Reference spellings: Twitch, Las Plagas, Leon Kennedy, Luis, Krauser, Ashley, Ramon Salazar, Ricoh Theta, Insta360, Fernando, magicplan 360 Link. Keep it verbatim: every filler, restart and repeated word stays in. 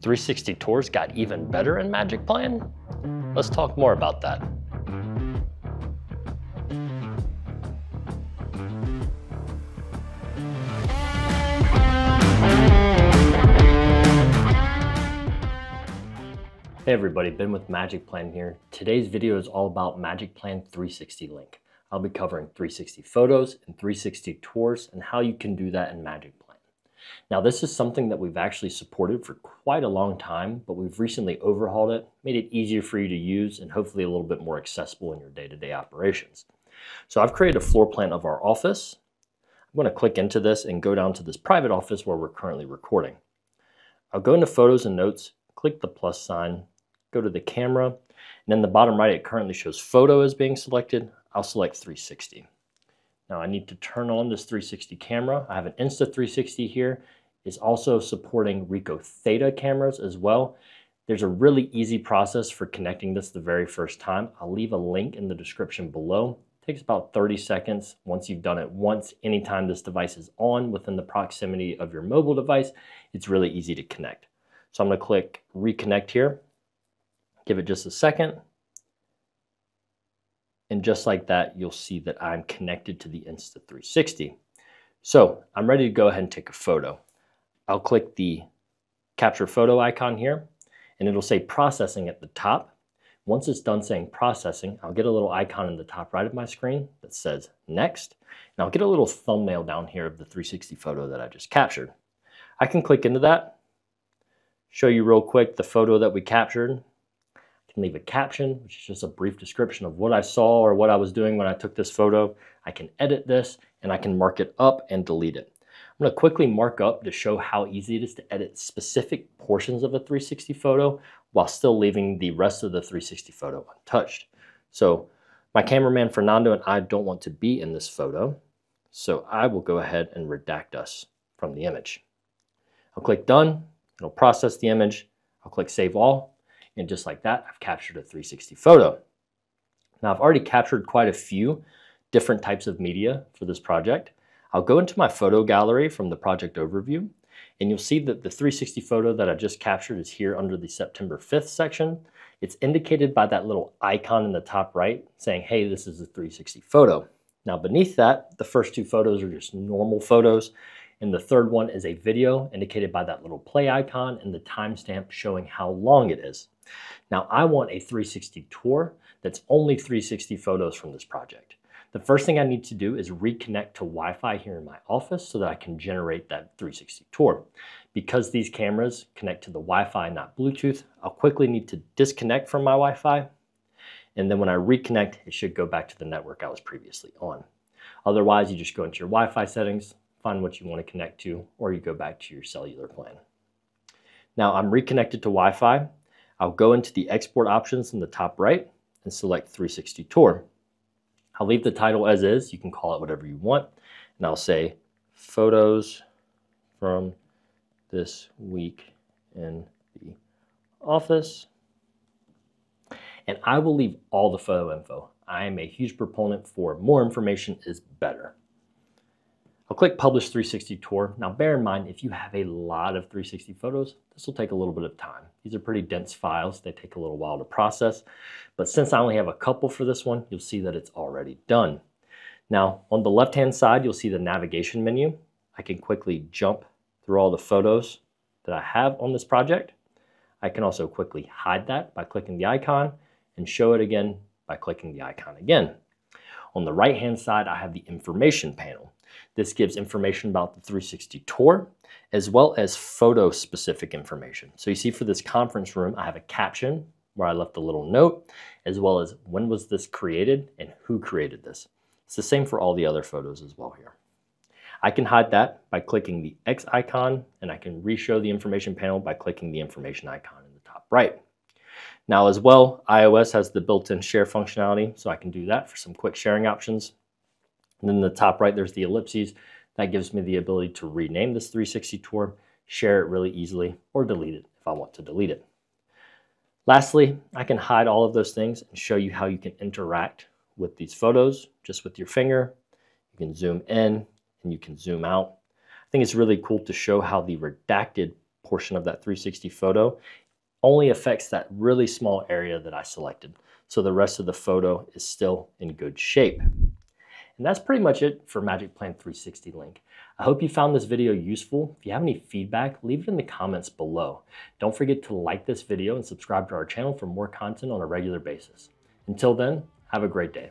three sixty tours got even better in Magic Plan? Let's talk more about that. Hey everybody, Ben with Magic Plan here. Today's video is all about Magic Plan three sixty Link. I'll be covering three sixty photos and three sixty tours and how you can do that in Magic Plan. Now this is something that we've actually supported for quite a long time, but we've recently overhauled it, made it easier for you to use, and hopefully a little bit more accessible in your day-to-day operations. So I've created a floor plan of our office. I'm going to click into this and go down to this private office where we're currently recording. I'll go into Photos and Notes, click the plus sign, go to the camera, and then the bottom right, it currently shows photo as being selected. I'll select three sixty. Now I need to turn on this three sixty camera. I have an Insta three sixty here. It's also supporting Ricoh Theta cameras as well. There's a really easy process for connecting this the very first time. I'll leave a link in the description below. It takes about thirty seconds. Once you've done it once, anytime this device is on within the proximity of your mobile device, it's really easy to connect. So I'm gonna click reconnect here. Give it just a second, and just like that, you'll see that I'm connected to the Insta three sixty. So I'm ready to go ahead and take a photo. I'll click the capture photo icon here, and it'll say processing at the top. Once it's done saying processing, I'll get a little icon in the top right of my screen that says next, and I'll get a little thumbnail down here of the three sixty photo that I just captured. I can click into that, show you real quick the photo that we captured, can leave a caption, which is just a brief description of what I saw or what I was doing when I took this photo. I can edit this, and I can mark it up and delete it. I'm going to quickly mark up to show how easy it is to edit specific portions of a three sixty photo while still leaving the rest of the three sixty photo untouched. So my cameraman Fernando and I don't want to be in this photo, so I will go ahead and redact us from the image. I'll click done, it'll process the image, I'll click save all, and just like that, I've captured a three sixty photo. Now I've already captured quite a few different types of media for this project. I'll go into my photo gallery from the project overview, and you'll see that the three sixty photo that I just captured is here under the September fifth section. It's indicated by that little icon in the top right saying, hey, this is a three sixty photo. Now beneath that, the first two photos are just normal photos, and the third one is a video indicated by that little play icon and the timestamp showing how long it is. Now I want a three sixty tour that's only three sixty photos from this project. The first thing I need to do is reconnect to Wi-Fi here in my office so that I can generate that three sixty tour. Because these cameras connect to the Wi-Fi, not Bluetooth, I'll quickly need to disconnect from my Wi-Fi, and then when I reconnect, it should go back to the network I was previously on. Otherwise, you just go into your Wi-Fi settings, find what you want to connect to, or you go back to your cellular plan. Now I'm reconnected to Wi-Fi. I'll go into the export options in the top right and select three sixty tour. I'll leave the title as is, you can call it whatever you want, and I'll say photos from this week in the office. And I will leave all the photo info. I am a huge proponent for more information is better. I'll click publish three sixty tour. Now bear in mind, if you have a lot of three sixty photos, this will take a little bit of time. These are pretty dense files. They take a little while to process, but since I only have a couple for this one, you'll see that it's already done. Now on the left-hand side, you'll see the navigation menu. I can quickly jump through all the photos that I have on this project. I can also quickly hide that by clicking the icon and show it again by clicking the icon again. On the right-hand side, I have the information panel. This gives information about the three sixty tour, as well as photo-specific information. So you see for this conference room, I have a caption where I left a little note, as well as when was this created and who created this. It's the same for all the other photos as well here. I can hide that by clicking the X icon, and I can re-show the information panel by clicking the information icon in the top right. Now as well, iOS has the built-in share functionality, so I can do that for some quick sharing options. And then in the top right, there's the ellipses. That gives me the ability to rename this three sixty tour, share it really easily, or delete it if I want to delete it. Lastly, I can hide all of those things and show you how you can interact with these photos just with your finger. You can zoom in and you can zoom out. I think it's really cool to show how the redacted portion of that three sixty photo only affects that really small area that I selected. So the rest of the photo is still in good shape. And that's pretty much it for magicplan three sixty Link. I hope you found this video useful. If you have any feedback, leave it in the comments below. Don't forget to like this video and subscribe to our channel for more content on a regular basis. Until then, have a great day.